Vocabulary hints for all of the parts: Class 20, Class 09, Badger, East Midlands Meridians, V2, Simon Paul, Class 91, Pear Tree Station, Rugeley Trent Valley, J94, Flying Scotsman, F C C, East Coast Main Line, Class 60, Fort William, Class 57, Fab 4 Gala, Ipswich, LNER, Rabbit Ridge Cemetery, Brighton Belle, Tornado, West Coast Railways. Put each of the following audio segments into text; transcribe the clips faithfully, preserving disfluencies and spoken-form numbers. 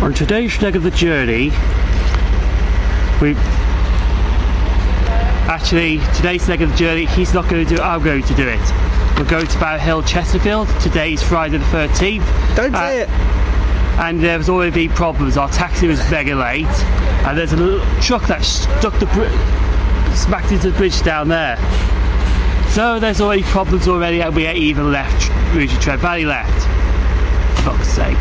On today's leg of the journey, we actually, today's leg of the journey, he's not going to do it, I'm going to do it. We're going to Barrow Hill, Chesterfield. Today's Friday the thirteenth. Don't uh, say it! And there was already been problems. Our taxi was mega late, and there's a little truck that stuck the br smacked into the bridge down there. So there's already problems already, and we ain't even left Rugeley Trent Valley left. For fuck's sake.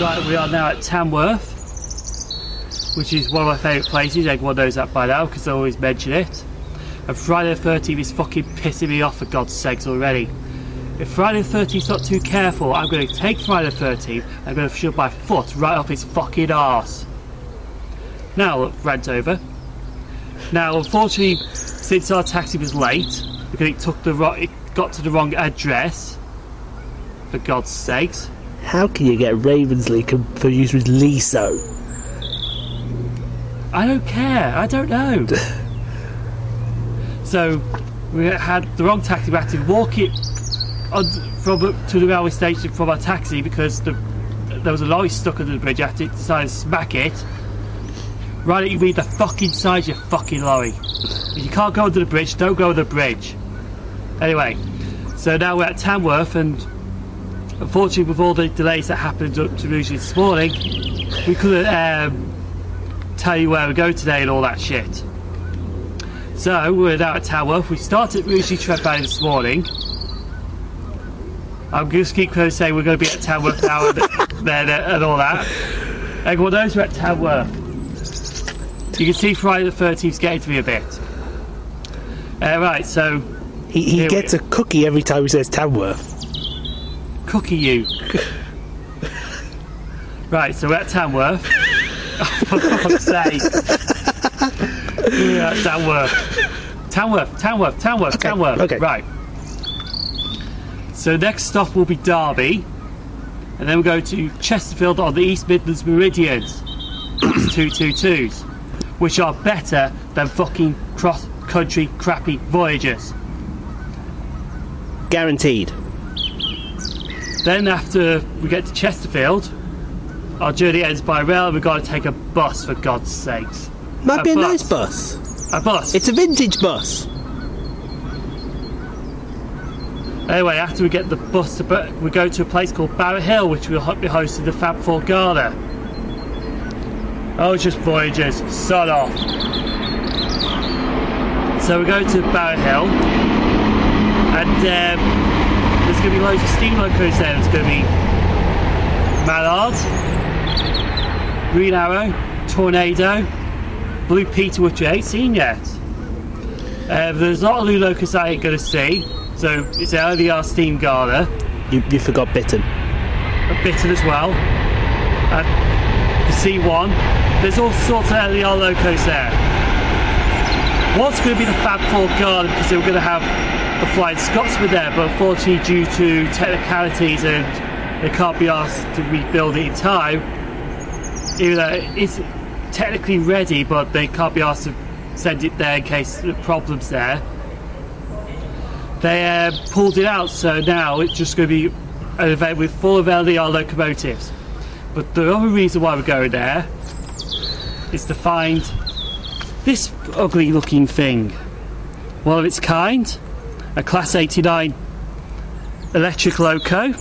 Right, we are now at Tamworth, which is one of my favourite places. Everyone knows that by now because I always mention it. And Friday the thirteenth is fucking pissing me off for God's sakes already. If Friday the thirteenth's not too careful, I'm going to take Friday the thirteenth and I'm going to shove my foot right off his fucking arse. Now, look, rant over. Now, unfortunately, since our taxi was late, because it took the wrong, it got to the wrong address. For God's sakes! How can you get Ravensley confused with Liso? I don't care. I don't know. So we had the wrong taxi. We had to walk it on, from to the railway station from our taxi because the, there was a lorry stuck under the bridge. I had to decide to smack it. Right, you read the fucking size, you fucking lorry. If you can't go under the bridge, don't go under the bridge. Anyway, so now we're at Tamworth, and unfortunately, with all the delays that happened up to Rugeley this morning, we couldn't um, tell you where we go today and all that shit. So we're now at Tamworth. We started Rugeley Trent Valley this morning. I'm just keep saying we're going to be at Tamworth now and, and, and all that. Everyone knows we're at Tamworth. You can see Friday the thirteenth's getting to me a bit. Uh, right, so... He, he gets a cookie every time he says Tamworth. Cookie you. Right, so we're at Tamworth. For God's sake. We're at Tamworth. Tamworth, Tamworth, Tamworth, okay, Tamworth. Okay. Right. So next stop will be Derby. And then we'll go to Chesterfield on the East Midlands Meridians. That's two twenty-twos. Which are better than fucking cross-country crappy voyages. Guaranteed. Then after we get to Chesterfield, our journey ends by rail and we've got to take a bus, for God's sakes. Might be a nice bus. A bus. It's a vintage bus. Anyway, after we get the bus, to we go to a place called Barrow Hill, which will be hosting the Fab four Gala. Oh, it's just voyages, sod off. So we're going to Barrow Hill, and um, there's going to be loads of steamboat crews there. There's going to be Mallard, Green Arrow, Tornado, Blue Peter, which we ain't seen yet. Uh, there's a lot of new locals I ain't going to see, so it's the L N E R steam gala. You, you forgot Bittern. Bittern as well. And the C one. There's all sorts of L N E R locos there. What's going to be the Fab four Gala, because they were going to have the Flying Scotsman there, but unfortunately due to technicalities and they can't be asked to rebuild it in time, even though it's technically ready, but they can't be asked to send it there in case the problem's there. They um, pulled it out, so now it's just going to be an event with full of L N E R locomotives. But the other reason why we're going there is to find this ugly looking thing, one of its kind, a Class eighty-nine electric loco,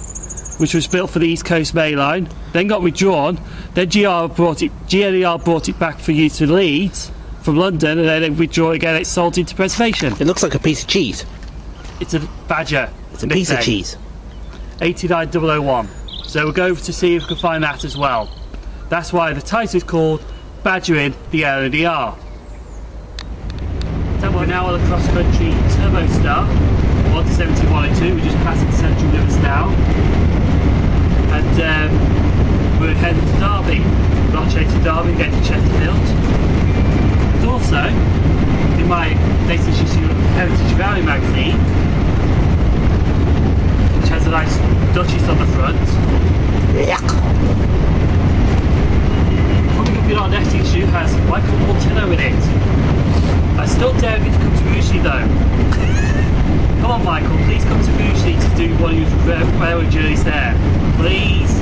which was built for the East Coast Main Line, then got withdrawn, then G N E R brought it, G N E R brought it back for use to Leeds from London, and then it withdrew again, it's sold into preservation. It looks like a piece of cheese. It's a Badger. It's a nickname. Piece of cheese. eight nine oh oh one. So we'll go over to see if we can find that as well. That's why the title is called Badgering the L N E R. So we're now on a cross-country turbo start, one seventy-one oh two, we're just passing Central Limits now. And um, we're heading to Derby, not chasing Derby, getting to Chesterfield. And also, in my latest issue of Heritage Valley magazine, which has a nice duchess on the front. Coming up in our next issue has Michael Portillo in it. I still dare you to come to Rugeley though. Come on Michael, please come to Rugeley to do one of your railway journeys there. Please.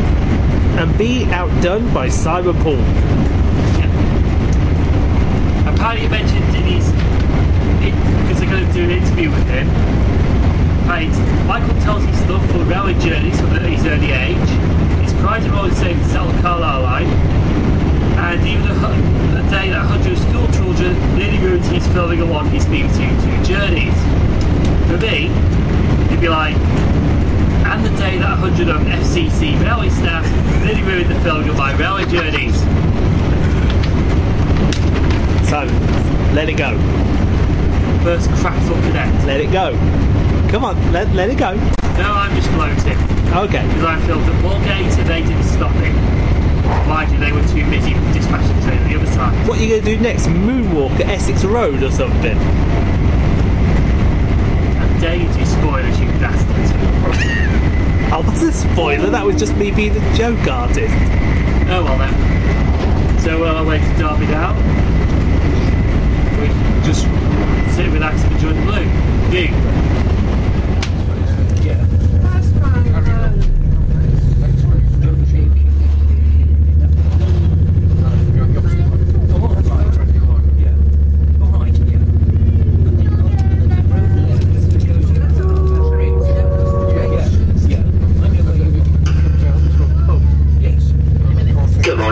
And be outdone by Simon Paul. Yeah. Apparently he mentioned in his, because they're going to do an interview with him, right, Michael tells his love for railway journeys from his early age, his pride in all his savings to sell the Carlisle line, and even a, a day that a hundred school children nearly ruined his filming along his B B two two journeys. For me, he'd be like, and the day that a hundred of F C C railway staff nearly ruined the filming of my railway journeys. So, let it go. First crackful connect. Let it go. Come on, let, let it go. No, I'm just floating. Okay. Because I filmed at Walgate and they didn't stop it. Mind you, they were too busy dispatching the train on the other side. What are you going to do next? Moonwalk at Essex Road or something? How dare you do spoilers, you bastards. Oh, that's a spoiler. That was just me being a joke artist. Oh, well then. So we're on our way to Derby now. We just sit and relax and enjoy the blue. You.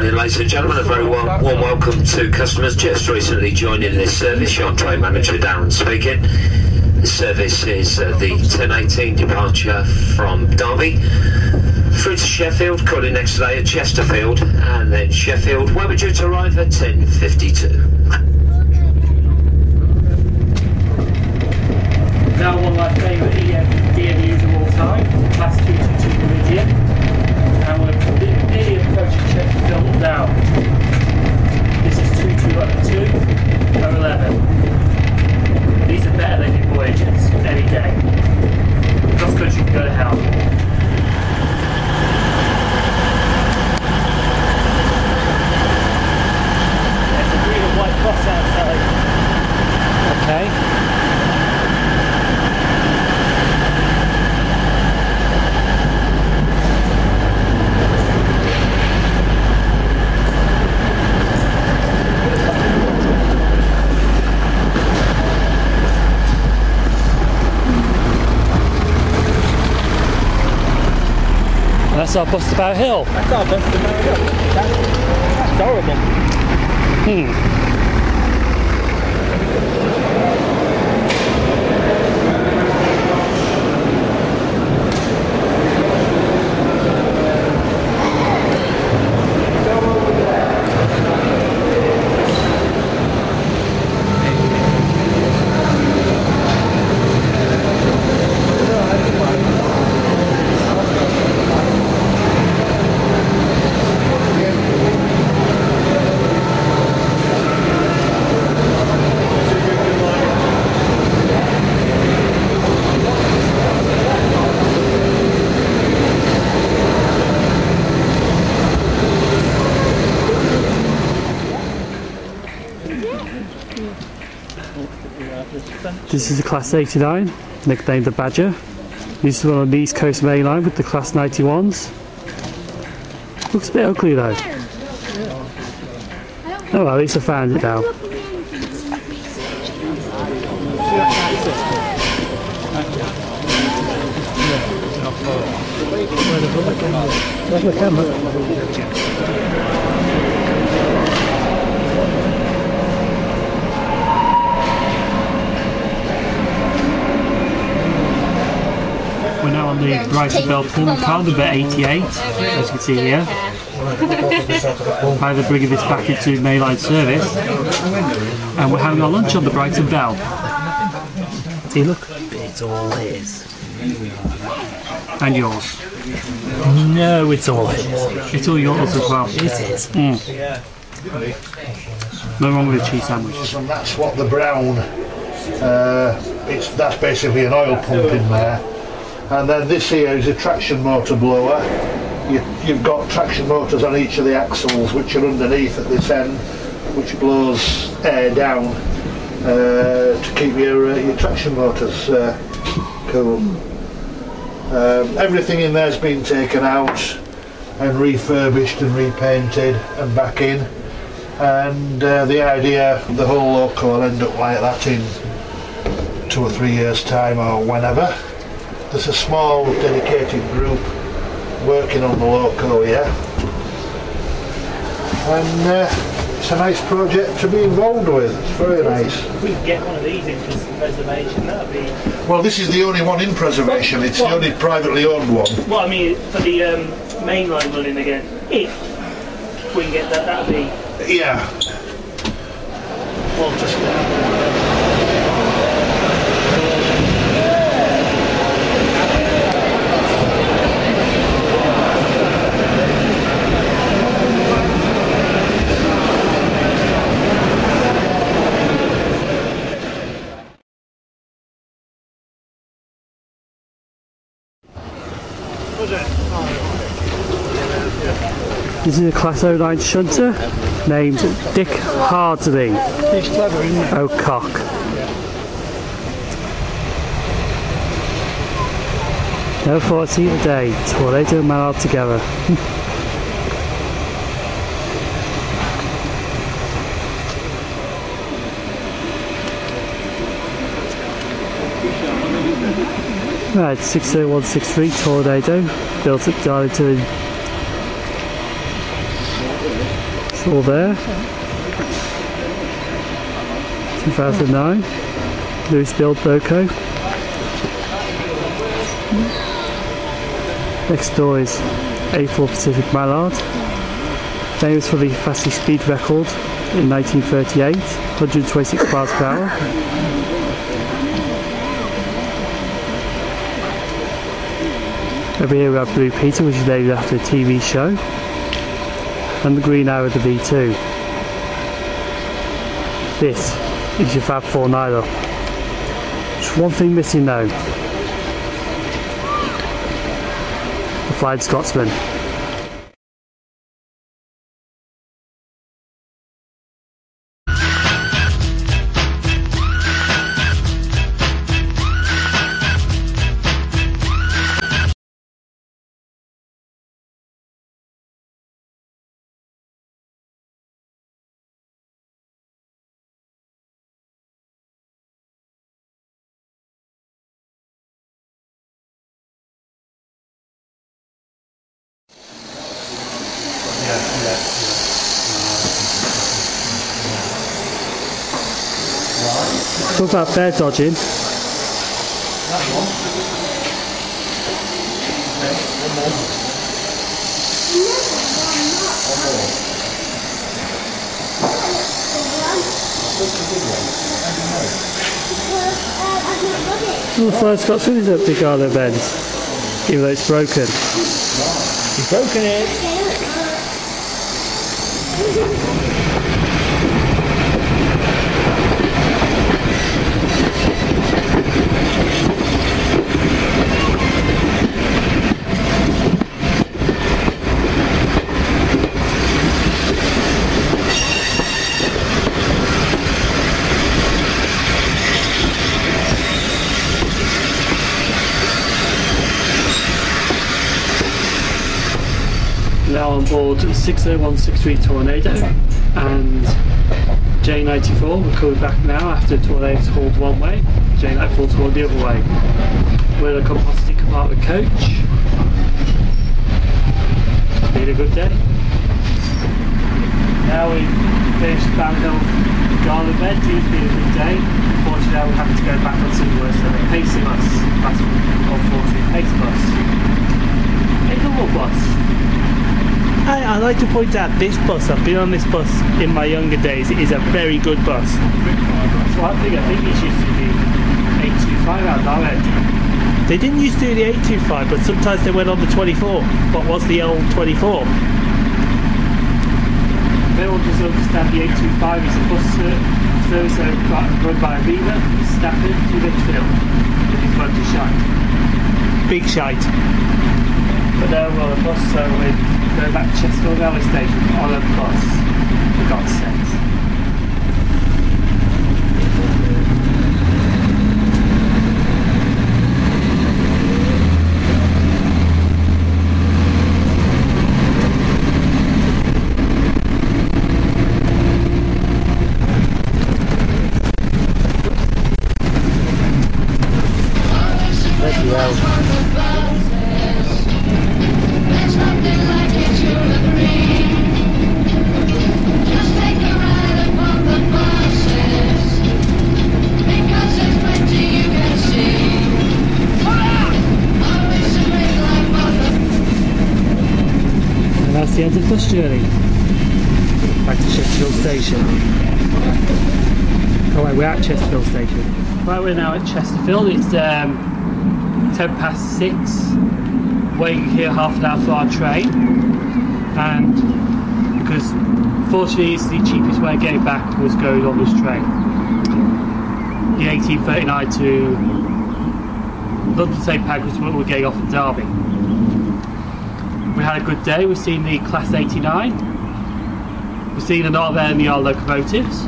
Ladies and gentlemen, a very warm, warm welcome to customers just recently joining this service. Your train manager Darren speaking. The service is uh, the ten eighteen departure from Derby through to Sheffield, calling next day at Chesterfield, and then Sheffield, where we're due to arrive at ten fifty-two. Now one of my favourite D M Us of all time, Class two twenty-two Meridian. And we're nearly approaching Chesterfield now. This is two two eleven. These are better than your voyages, any day. Cross country can go to hell. That's our bus to Barrow Hill. That's our bus to Barrow Hill. That's, that's horrible. This is a Class eighty-nine, nicknamed the Badger. Used to run on the East Coast Main Line with the Class ninety-ones. Looks a bit ugly though. Oh well, at least I found it now. Where's my camera? We're now on the Brighton Belle Pullman car, number eighty-eight, as you can see here. Either bringing this back into mainline service, and we're having our lunch on the Brighton Belle. See, look, it's all his. And yours? No, it's all his. It's all yours as well. It is. Mm. No wrong with a cheese sandwich. And that's what the brown. Uh, it's that's basically an oil pump in there. And then this here is a traction motor blower. You, you've got traction motors on each of the axles which are underneath at this end, which blows air down uh, to keep your, uh, your traction motors uh, cool. Um, everything in there has been taken out and refurbished and repainted and back in. And uh, the idea, the whole local will end up like that in two or three years time or whenever. There's a small dedicated group working on the loco here, and uh, it's a nice project to be involved with. It's very nice. If we can get one of these in preservation, that would be... Well, this is the only one in preservation, it's what? The only privately owned one. Well, I mean, for the um, mainline running again, if we can get that, that would be... Yeah. Well, just... Uh, This is a Class oh nine shunter named Dick Hardley. He's clever, isn't he? Oh, cock. No fourteen a day, Tornado and Mallard together. Right, six oh one six three Tornado, built at Darlington. It's all there. two thousand nine, Lewis build Boco. Next door is A four Pacific Mallard, famous for the fastest speed record in nineteen thirty-eight, one hundred twenty-six miles per hour. Over here we have Blue Peter, which is named after a T V show, and the Green Arrow, the V two. This is your Fab four Gala. Just one thing missing though. The Flying Scotsman. Talk about bear dodging. Well, the Flying Scotsman is at big Arlo bend, even though it's broken. You've broken it! Now on board six oh one six three Tornado and J ninety-four, we're coming back now after Tornado's hauled one way, J ninety-four to haul the other way. We're in a composite compartment coach. It's been a good day. Now we've finished Barrow Hill Gala beds, it's been a good day. Unfortunately, we're having to go back onto the worst of a Pacer bus, that's one fourteen Pacer bus. A normal bus. I, I like to point out this bus, I've been on this bus in my younger days, it is a very good bus. Well, I think I think it used to be eight two five out that end. They didn't used to do the eight two five, but sometimes they went on the twenty-four, what was the old twenty-four. They all just understand the eight two five is a bus service run by Aviva, Stafford to Lichfield, and it's run to shite. Big shite. But now we're on a bus, so we're going back to Chesterfield railway station on a bus, for God's sake. The end of the bus journey back to Chesterfield station. Oh wait, we're at Chesterfield station. Right, we're now at Chesterfield. It's um, ten past six, waiting here half an hour for our train, and because fortunately it's the cheapest way of getting back was going on this train, the eighteen thirty-nine to London Saint Pancras, where we're getting off in Derby. We had a good day. We've seen the Class eighty-nine, we've seen the L N E R locomotives,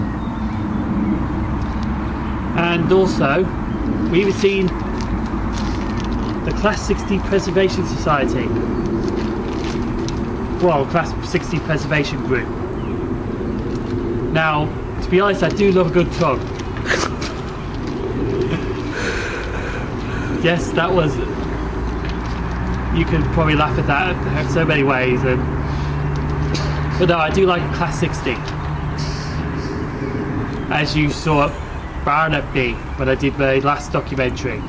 and also we've seen the Class sixty Preservation Society, well, Class sixty Preservation Group. Now, to be honest, I do love a good tongue. Yes, that was... You can probably laugh at that in so many ways, and but no, I do like Class sixty, as you saw at Barnet B when I did my last documentary.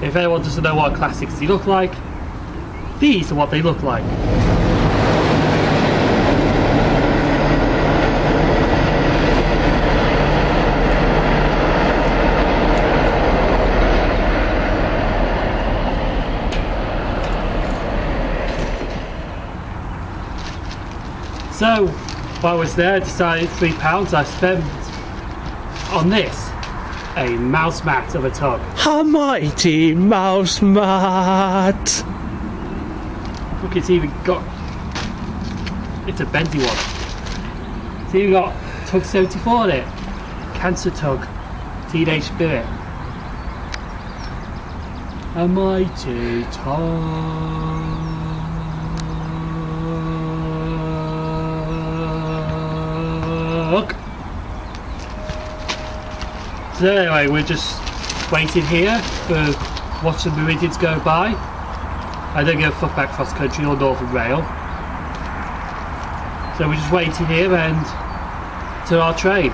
If anyone doesn't know what Class sixty look like, these are what they look like. So, while I was there, I decided three pounds I spent on this, a mouse mat of a tug. A mighty mouse mat! Look, it's even got... It's a bendy one. It's even got Tug seventy-four in it. Cancer Tug. Teenage Spirit. A mighty tug. So anyway, we're just waiting here for watching the meridians go by. I don't give a fuck about cross country or Northern Rail. So we're just waiting here and to our train.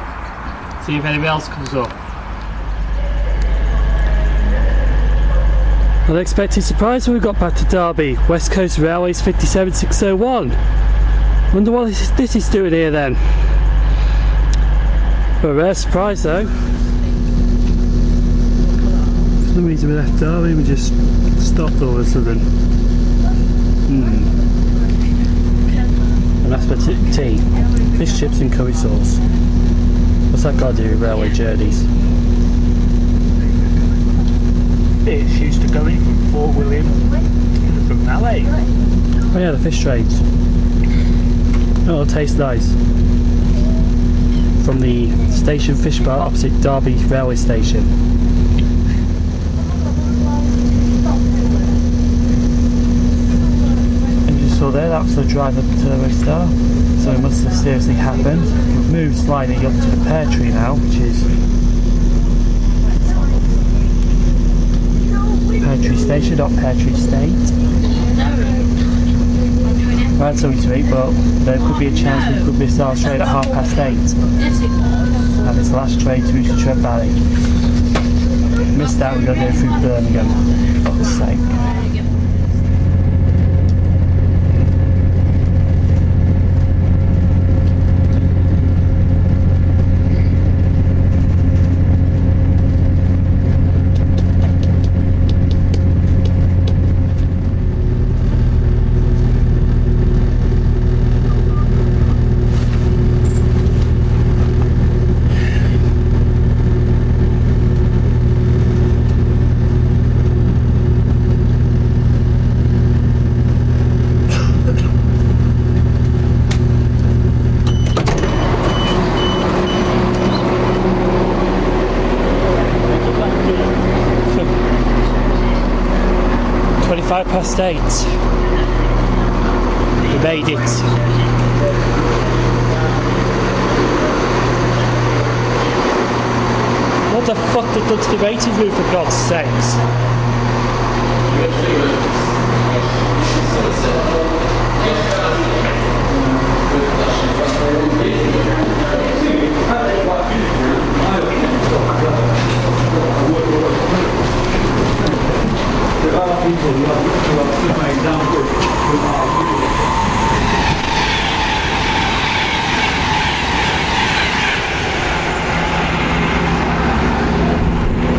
See if anybody else comes up. Unexpected surprise when we got back to Derby. West Coast Railways fifty-seven six oh one. Wonder what this is, this is doing here then. A rare surprise though. For some reason we left Derby, we just stopped all of a sudden. Mm. And that's for tea. Fish chips and curry sauce. What's that got to do with railway journeys? It's used to going from Fort William to the Valley. Oh yeah, the fish trains. Oh, it tastes nice. From the station fish bar opposite Derby railway station. There, that collapsed the drive of the turbo star, so it must have seriously happened. We've moved slightly up to the pear tree now, which is Pear Tree Station, not Pear Tree State. Right, so we sweet, but there could be a chance we could miss our train at half past eight. And it's the last train to reach the Trent Valley. Missed that, we've got to go through Birmingham, for fuck's sake. Past eight, we made it. What the fuck did they do to the waiting room, for God's sakes? There are people who are, who are flying downward from our view.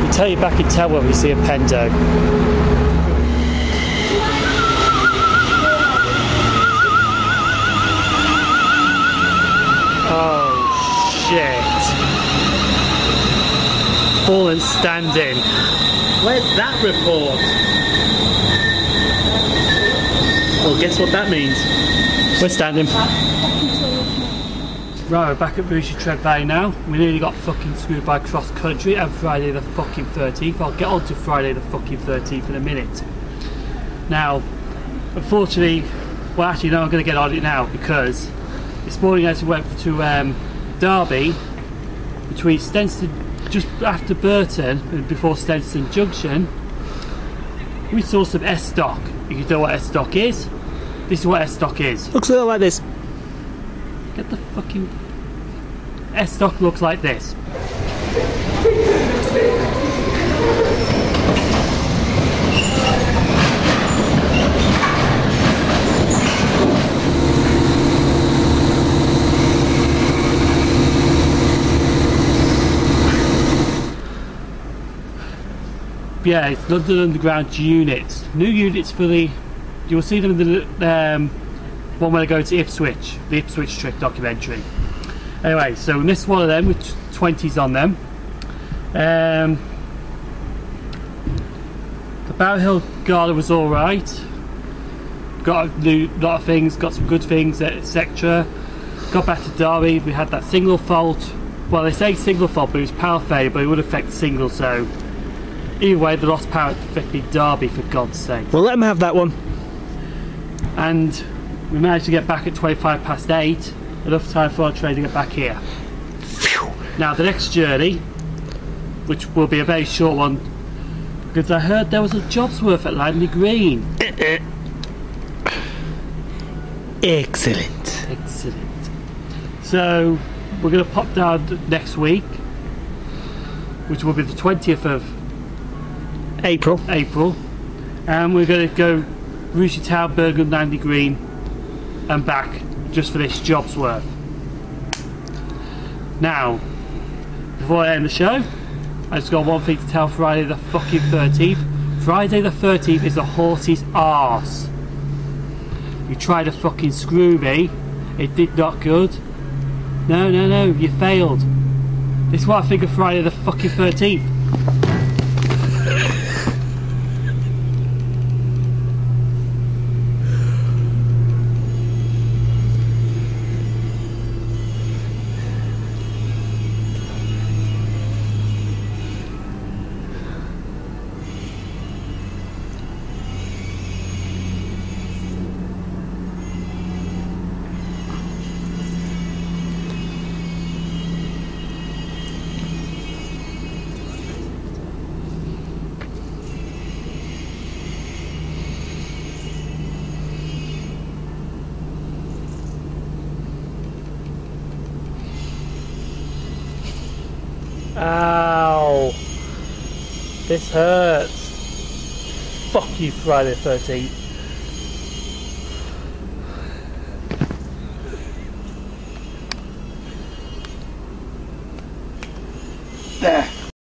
We'll tell you back in Tamworth when we see a Pendo. Oh shit. Fallen standing. Where's that report? Well, guess what that means? We're standing. Right, we're back at Rugeley Trent Valley now. We nearly got fucking screwed by CrossCountry and Friday the fucking thirteenth. I'll get on to Friday the fucking thirteenth in a minute. Now, unfortunately, well actually no, I'm going to get on it now because this morning as we went to um, Derby, between Stenston, just after Burton and before Stenston Junction, we saw some S-stock. You can tell what S-stock is. This is what S-stock is. Looks a little like this. Get the fucking... S-stock looks like this. Yeah, it's London Underground units. New units for the... You'll see them in the um, one where they go to Ipswich, the Ipswich Trick documentary. Anyway, so we missed one of them with twenties on them. Um, the Barrow Hill Gala was alright. Got a new, lot of things, got some good things, et cetera. Got back to Derby, we had that single fault. Well, they say single fault, but it was power failure, but it would affect single, so... Either way, they lost power to Derby, for God's sake. Well, let them have that one. And we managed to get back at twenty-five past eight, enough time for our train to get back here. Phew. Now, the next journey, which will be a very short one, because I heard there was a job's worth at Langley Green. Excellent. Excellent. So, we're going to pop down next week, which will be the twentieth of April. April, and we're going to go Rugeley Town, Birmingham, Langley Green, and back just for this job's worth. Now, before I end the show, I just got one thing to tell Friday the fucking thirteenth. Friday the thirteenth is a horse's arse. You tried to fucking screw me, it did not good. No, no, no, you failed. This is what I think of Friday the fucking thirteenth. Ow! This hurts. Fuck you, Friday the thirteenth.